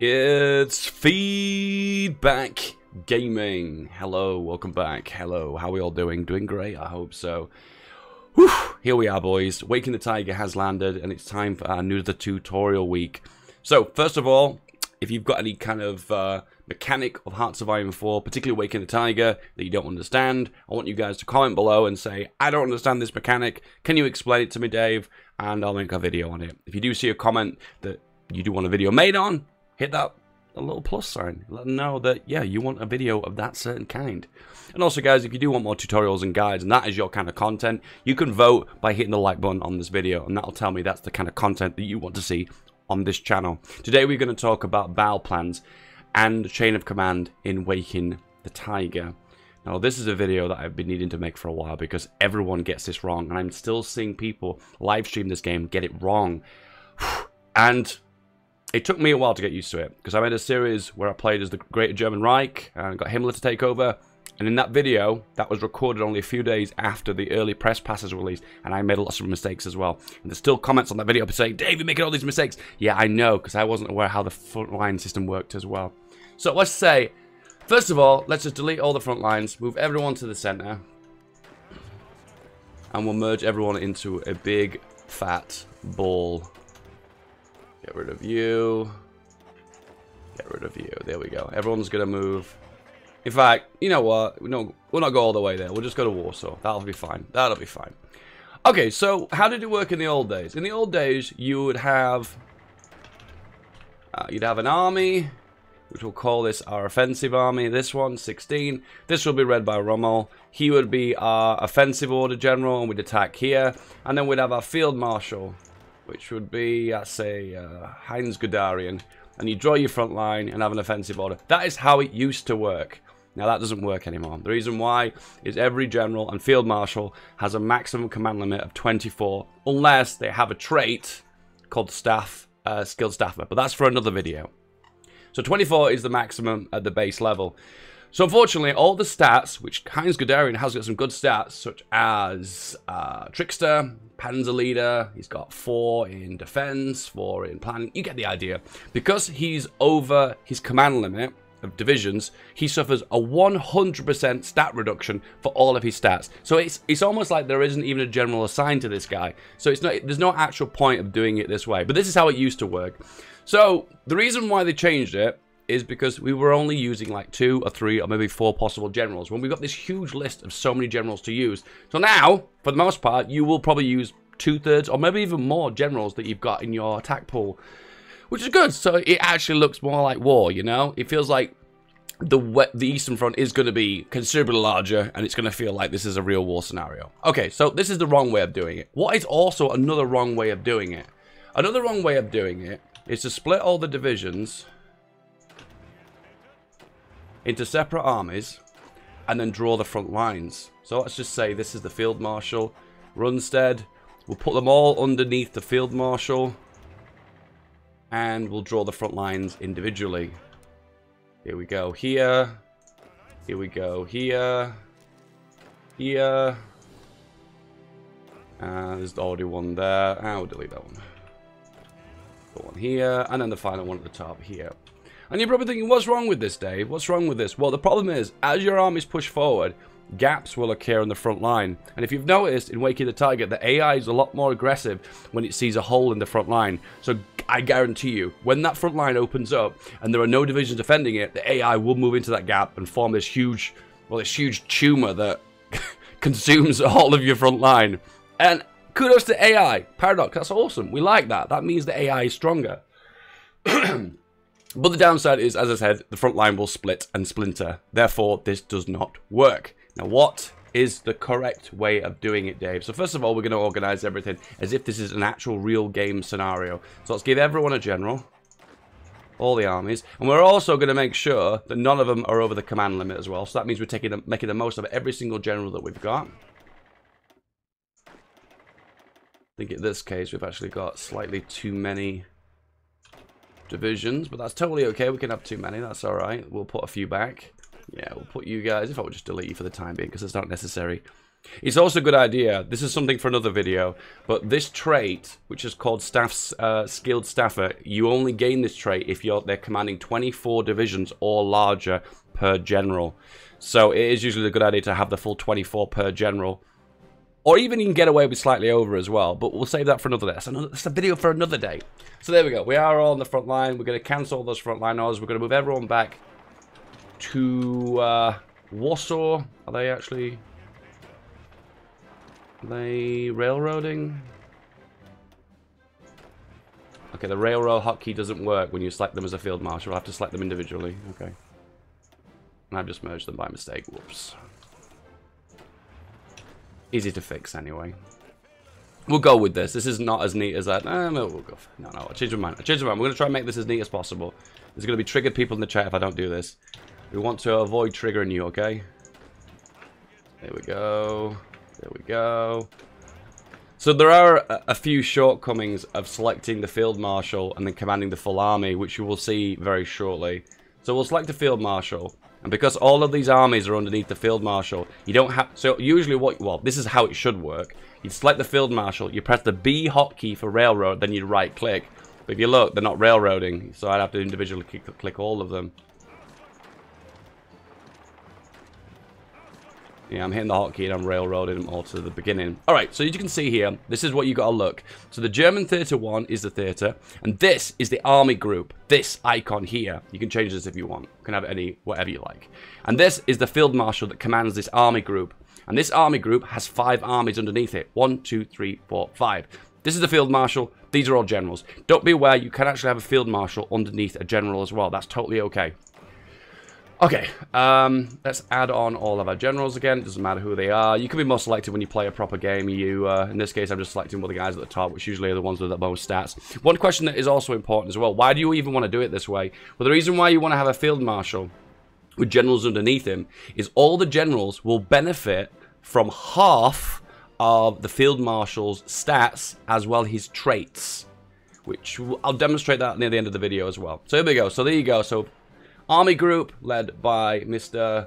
It's Feedback Gaming. Hello, welcome back. Hello, how are we all doing? Doing great, I hope so. Whew, here we are, boys. Waking the Tiger has landed, and it's time for our new tutorial week. So, first of all, if you've got any kind of mechanic of Hearts of Iron 4, particularly Waking the Tiger, that you don't understand, I want you guys to comment below and say, I don't understand this mechanic, can you explain it to me, Dave? And I'll make a video on it. If you do see a comment that you do want a video made on, hit that little plus sign. Let them know that, yeah, you want a video of that certain kind. And also, guys, if you do want more tutorials and guides, and that is your kind of content, you can vote by hitting the like button on this video, and that'll tell me that's the kind of content that you want to see on this channel. Today we're going to talk about battle plans and chain of command in Waking the Tiger. Now, this is a video that I've been needing to make for a while because everyone gets this wrong, and I'm still seeing people live stream this game get it wrong. And it took me a while to get used to it because I made a series where I played as the Greater German Reich and got Himmler to take over. And in that video, that was recorded only a few days after the early press passes were released, and I made lots of mistakes as well. And there's still comments on that video saying, Dave, you're making all these mistakes. Yeah, I know, because I wasn't aware how the front line system worked as well. So let's say, first of all, let's just delete all the front lines, move everyone to the center, and we'll merge everyone into a big fat ball. Get rid of you. Get rid of you. There we go. Everyone's going to move. In fact, you know what? We'll not go all the way there. We'll just go to Warsaw. That'll be fine. That'll be fine. Okay, so how did it work in the old days? In the old days, you would have... you'd have an army, which we'll call this our offensive army. This one, 16. This will be led by Rommel. He would be our offensive order general, and we'd attack here. And then we'd have our field marshal, which would be, I'd say, Heinz Guderian. And you draw your front line and have an offensive order. That is how it used to work. Now, that doesn't work anymore. The reason why is every general and field marshal has a maximum command limit of 24, unless they have a trait called skilled staffer. But that's for another video. So 24 is the maximum at the base level. So unfortunately, all the stats, which Heinz Guderian has got some good stats, such as Trickster, Panzer Leader, he's got 4 in defense, 4 in planning, you get the idea. Because he's over his command limit of divisions, he suffers a 100% stat reduction for all of his stats. So it's almost like there isn't even a general assigned to this guy. So it's not, there's no actual point of doing it this way. But this is how it used to work. So the reason why they changed it is because we were only using like 2 or 3 or maybe 4 possible generals when we got this huge list of so many generals to use. So now, for the most part, you will probably use 2/3 or maybe even more generals that you've got in your attack pool, which is good. So it actually looks more like war, you know? It feels like the Eastern Front is going to be considerably larger, and it's going to feel like this is a real war scenario. Okay, so this is the wrong way of doing it. What is also another wrong way of doing it? Another wrong way of doing it is to split all the divisions into separate armies and then draw the front lines. So let's just say this is the field marshal, Rundstedt. We'll put them all underneath the field marshal and we'll draw the front lines individually. Here we go here. Here we go here. Here. There's already one there. I'll delete that one. Put one here and then the final one at the top here. And you're probably thinking, what's wrong with this, Dave? What's wrong with this? Well, the problem is, as your armies push forward, gaps will occur on the front line. And if you've noticed, in Waking the Tiger, the AI is a lot more aggressive when it sees a hole in the front line. So I guarantee you, when that front line opens up and there are no divisions defending it, the AI will move into that gap and form this huge, well, this huge tumor that consumes all of your front line. And kudos to AI. Paradox, that's awesome. We like that. That means the AI is stronger. But the downside is, as I said, the front line will split and splinter. Therefore, this does not work. Now, what is the correct way of doing it, Dave? So first of all, we're going to organize everything as if this is an actual real game scenario. So let's give everyone a general, all the armies. And we're also going to make sure that none of them are over the command limit as well. So that means we're making the most of every single general that we've got. I think in this case, we've actually got slightly too many divisions, but that's totally okay. We can have too many. That's all right. We'll put a few back. Yeah, we'll put you guys. If I would just delete you for the time being, because it's not necessary. It's also a good idea, this is something for another video, but this trait, which is called Skilled Staffer, you only gain this trait if they're commanding 24 divisions or larger per general. So it is usually a good idea to have the full 24 per general. Or even you can get away with slightly over as well, but we'll save that for another day. That's a video for another day. So there we go, we are all on the front line, we're going to cancel those frontliners, we're going to move everyone back to Warsaw. Are they actually... Are they railroading? Okay, the railroad hotkey doesn't work when you select them as a field marshal. I'll have to select them individually. Okay. And I've just merged them by mistake. Whoops. Easy to fix anyway. We'll go with this. This is not as neat as that. No, we'll go. No, I changed my mind. I changed my mind. We're going to try and make this as neat as possible. There's going to be triggered people in the chat if I don't do this. We want to avoid triggering you, okay? There we go. There we go. So there are a few shortcomings of selecting the field marshal and then commanding the full army, which you will see very shortly. So we'll select the field marshal, and because all of these armies are underneath the field marshal, you don't have... So usually what... Well, this is how it should work. You'd select the field marshal, you press the B hotkey for railroad, then you'd right click. But if you look, they're not railroading, so I'd have to individually click all of them. Yeah, I'm hitting the hotkey and I'm railroading them all to the beginning. Alright, so as you can see here, this is what you gotta look. So the German Theatre 1 is the theatre, and this is the army group. This icon here. You can change this if you want. You can have any, whatever you like. And this is the Field Marshal that commands this army group. And this army group has 5 armies underneath it. 1, 2, 3, 4, 5. This is the Field Marshal. These are all generals. Don't be aware, you can actually have a Field Marshal underneath a general as well. That's totally okay. Okay, let's add on all of our generals again. It doesn't matter who they are. You can be more selective when you play a proper game. You, in this case, I'm just selecting all the guys at the top, which usually are the ones with the most stats. One question that is also important as well, why do you even want to do it this way? Well, the reason why you want to have a field marshal with generals underneath him is all the generals will benefit from half of the field marshal's stats as well as his traits, which I'll demonstrate that near the end of the video as well. So here we go. So there you go. So army group led by Mr.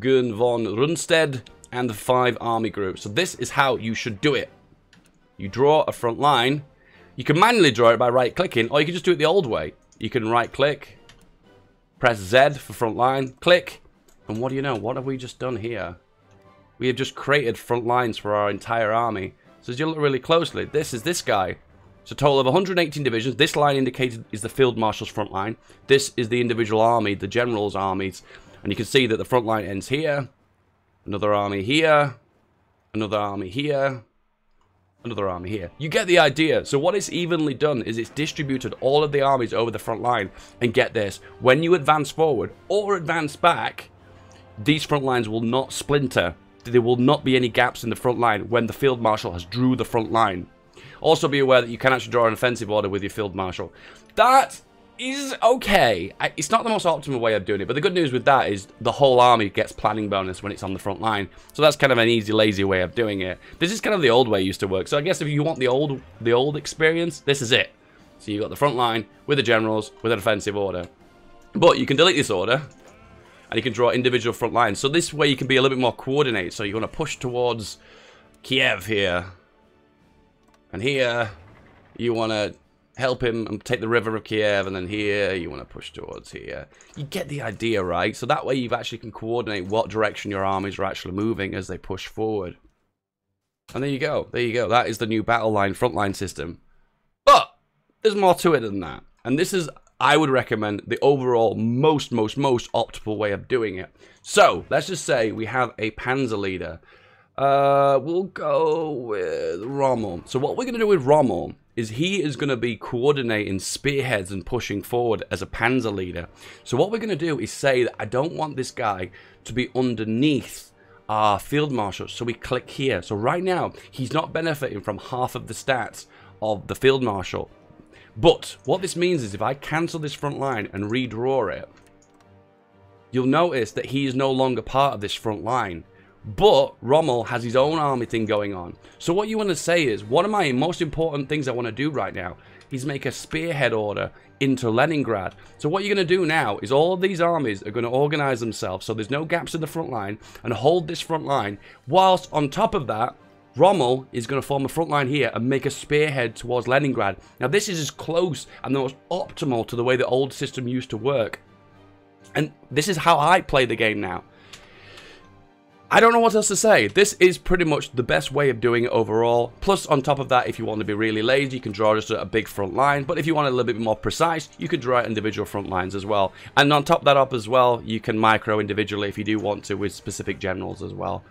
Gun von Rundstedt and the 5 army groups. So this is how you should do it. You draw a front line. You can manually draw it by right clicking, or you can just do it the old way. You can right click, press Z for front line, click, and what do you know? What have we just done here? We have just created front lines for our entire army. So as you look really closely, this is this guy. So a total of 118 divisions. This line indicated is the field marshal's front line. This is the individual army, the general's armies. And you can see that the front line ends here. Another army here. Another army here. Another army here. You get the idea. So what it's evenly done is it's distributed all of the armies over the front line. And get this, when you advance forward or advance back, these front lines will not splinter. There will not be any gaps in the front line when the field marshal has drew the front line. Also be aware that you can actually draw an offensive order with your field marshal. That is okay. It's not the most optimal way of doing it, but the good news with that is the whole army gets planning bonus when it's on the front line. So that's kind of an easy, lazy way of doing it. This is kind of the old way it used to work. So I guess if you want the old experience, this is it. So you've got the front line with the generals, with an offensive order. But you can delete this order, and you can draw individual front lines. So this way you can be a little bit more coordinated. So you want to push towards Kiev here. And here, you want to help him and take the river of Kiev, and then here, you want to push towards here. You get the idea, right? So that way you actually can coordinate what direction your armies are actually moving as they push forward. And there you go. There you go. That is the new battle line, front line system. But there's more to it than that. And this is, I would recommend, the overall most optimal way of doing it. So, let's just say we have a Panzer Leader. We'll go with Rommel. So what we're going to do with Rommel is he is going to be coordinating spearheads and pushing forward as a Panzer Leader. So what we're going to do is say that I don't want this guy to be underneath our Field Marshal. So we click here. So right now, he's not benefiting from half of the stats of the Field Marshal. But what this means is if I cancel this front line and redraw it, you'll notice that he is no longer part of this front line. But Rommel has his own army thing going on. So what you want to say is, one of my most important things I want to do right now is make a spearhead order into Leningrad. So what you're going to do now is all of these armies are going to organize themselves so there's no gaps in the front line and hold this front line, whilst on top of that, Rommel is going to form a front line here and make a spearhead towards Leningrad. Now this is as close and the most optimal to the way the old system used to work. And this is how I play the game now. I don't know what else to say. This is pretty much the best way of doing it overall. Plus, on top of that, if you want to be really lazy, you can draw just a big front line. But if you want a little bit more precise, you can draw individual front lines as well. And on top of that up as well, you can micro individually if you do want to with specific generals as well.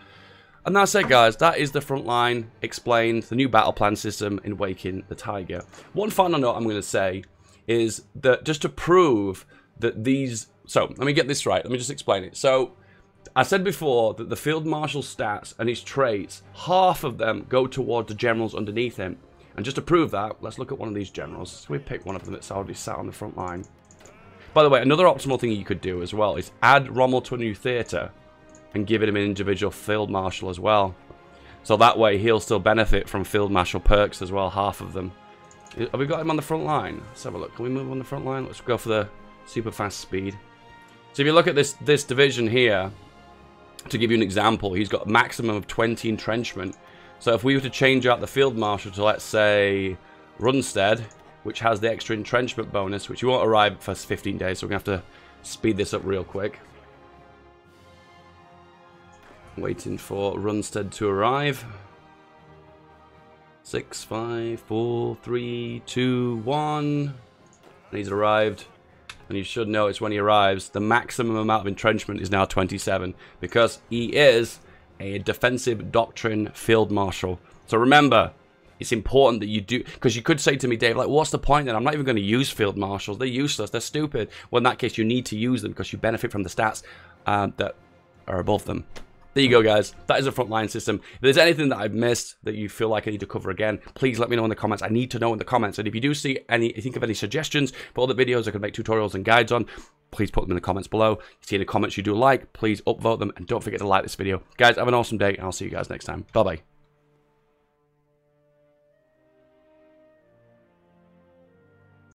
And that's it, guys. That is the front line explained, the new battle plan system in Waking the Tiger. One final note I'm going to say is that just to prove that these... So, let me get this right. Let me just explain it. So... I said before that the Field Marshal stats and his traits, half of them go towards the generals underneath him. And just to prove that, let's look at one of these generals. So we pick one of them that's already sat on the front line. By the way, another optimal thing you could do as well is add Rommel to a new theatre and give him an individual Field Marshal as well. So that way he'll still benefit from Field Marshal perks as well, half of them. Have we got him on the front line? Let's have a look. Can we move on the front line? Let's go for the super fast speed. So if you look at this division here... To give you an example, he's got a maximum of 20 entrenchment. So if we were to change out the Field Marshal to, let's say, Rundstedt, which has the extra entrenchment bonus, which you won't arrive for 15 days, so we're going to have to speed this up real quick. Waiting for Rundstedt to arrive. 6, 5, 4, 3, 2, 1. And he's arrived. And you should notice when he arrives, the maximum amount of entrenchment is now 27 because he is a defensive doctrine Field Marshal. So remember, it's important that you do, because you could say to me, Dave, like, what's the point then? I'm not even going to use Field Marshals. They're useless. They're stupid. Well, in that case, you need to use them because you benefit from the stats that are above them. There you go, guys. That is a frontline system. If there's anything that I've missed that you feel like I need to cover again, please let me know in the comments. I need to know in the comments. And if you do see any, think of any suggestions for other videos I could make tutorials and guides on, please put them in the comments below. If you see any comments you do like, please upvote them. And don't forget to like this video. Guys, have an awesome day, and I'll see you guys next time. Bye-bye.